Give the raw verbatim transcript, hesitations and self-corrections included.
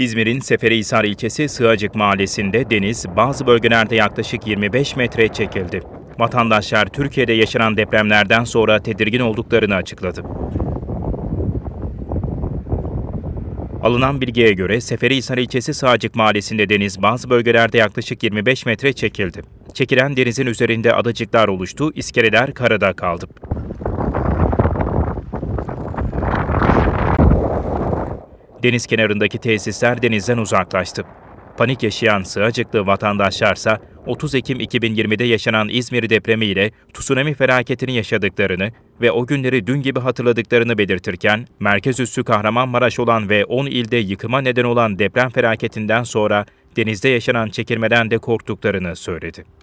İzmir'in Seferihisar ilçesi Sığacık mahallesinde deniz bazı bölgelerde yaklaşık yirmi beş metre çekildi. Vatandaşlar Türkiye'de yaşanan depremlerden sonra tedirgin olduklarını açıkladı. Alınan bilgiye göre Seferihisar ilçesi Sığacık mahallesinde deniz bazı bölgelerde yaklaşık yirmi beş metre çekildi. Çekilen denizin üzerinde adacıklar oluştu, iskeleler karada kaldı. Deniz kenarındaki tesisler denizden uzaklaştı. Panik yaşayan Sığacıklı vatandaşlarsa otuz Ekim iki bin yirmide yaşanan İzmir depremiyle tsunami felaketini yaşadıklarını ve o günleri dün gibi hatırladıklarını belirtirken, merkez üssü Kahramanmaraş olan ve on ilde yıkıma neden olan deprem felaketinden sonra denizde yaşanan çekilmeden de korktuklarını söyledi.